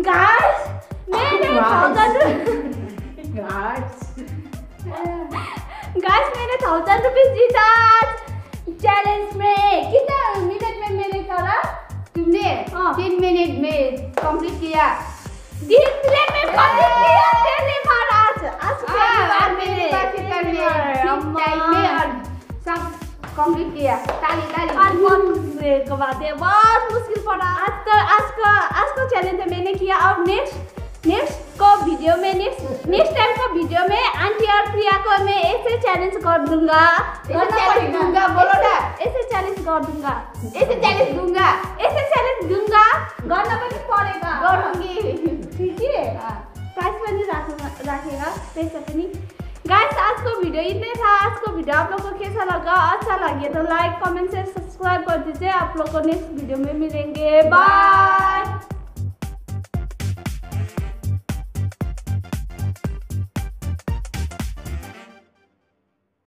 Guys, मैंने 1000 rupees जीता। Challenge में कितना मिनट में मैंने करा? तुमने 3 मिनट में कंप्लीट किया। 3 मिनट में कंप्लीट किया। पहली बार आज पहली बार मैंने टाइम में और सब कंप्लीट किया। ताली ताली। और बहुत कबाते बहुत मुश्किल पड़ा। आज का चैलेंज मैंने किया और नेक्स्ट वीडियो में नेक्स्ट टाइम का वीडियो में आंटी और प्रिया को मैं ऐसे चैलेंज कर दूंगा। बोलो ना, ऐसे चैलेंज कर दूंगा, ऐसे चैलेंज दूंगा, ऐसे चैलेंज दूंगा। गर्नु पनि परेगा, गर्नुगी, ठीक है। प्राइस पनि राखेगा पैसा पनि। गाइस, आज को वीडियो इतने था। आज को वीडियो आप लोग को कैसा लगा? अच्छा लगे तो लाइक, कमेंट, शेयर, सब्सक्राइब कर दीजिए। आप लोग को नेक्स्ट वीडियो में मिलेंगे। बाय।